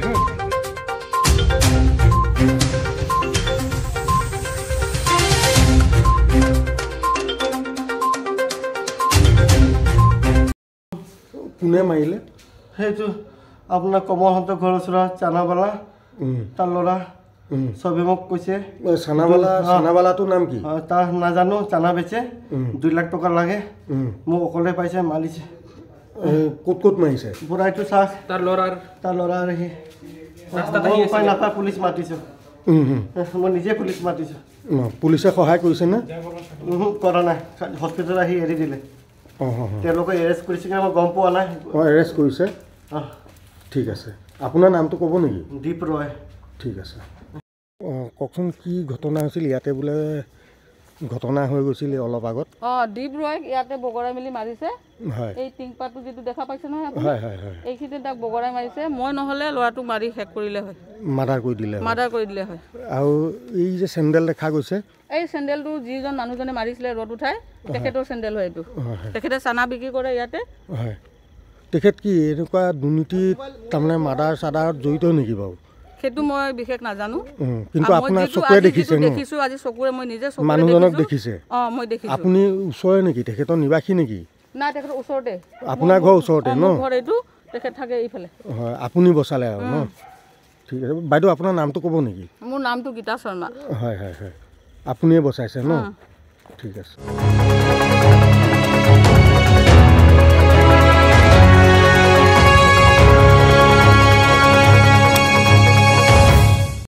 पुणे माइले हे तो अपना कमहंत घरसुरा चानावाला तालोरा सबे मक कइसे चानावाला चानावाला तो नाम की ता ना जानो चाना बेचे 2 लाख टका लागे मो अकले पाइसे मालिसे कोट कोट माइसे पुराय तो साख तालोरा रही रास्ता तही पाइ ना पा पुलिस माटिसे म निजे पुलिस माटिसे पुलिसे सहाय कइसे ना कोरोना हॉस्पिटल आही एरि दिले ते लोक एरेस्ट करिसे ना गम पो आना ओ एरेस्ट कइसे हां ठीक আছে আপনার নাম তো কব নাকি দীপ রয় ঠিক আছে কখন কি ঘটনা হৈছিল ইয়াতে বলে ঘটনা হৈ গৈছিল অলপ আগত দীপ রয় ইয়াতে বগড়াই মিলি মারিছে হয় এই টিংপাটো যেটো দেখা পাইছে না আপনি হয় হয় হয় এই কিটাক বগড়াই মারিছে মই নহলে লৰাটো মারি হেক কৰিলে হয় মাদার কৰি দিলে হয় আৰু এই যে স্যান্ডেল দেখা গৈছে এই স্যান্ডেলটো যিজন মানুহজনে মারিছিলে ৰদ উঠাই তেখেতৰ স্যান্ডেল হয় এটো তেখেতে চানা বিক্ৰী কৰে ইয়াতে হয় Ticket ki eruka duniti tamne madar sadar joito neki bau. Khetu moi bishek na janu. Kintu apna sokure dekhise no. Dekhisu aji sokure moi nije sokure. Manujonok dekhise. Oh moi dekhisu. Apuni usore neki tekheto nibaki neki. Na tekheto usorte. Apna ghor usorte no. Ghor etu tekhet thake ei phale. Apuni bosale no. Thik ase baidu apnar naam to kobo neki. Mor naam to Geeta Sharma. Hoy hoy hoy. Apuniye bosaise no. Thik ase.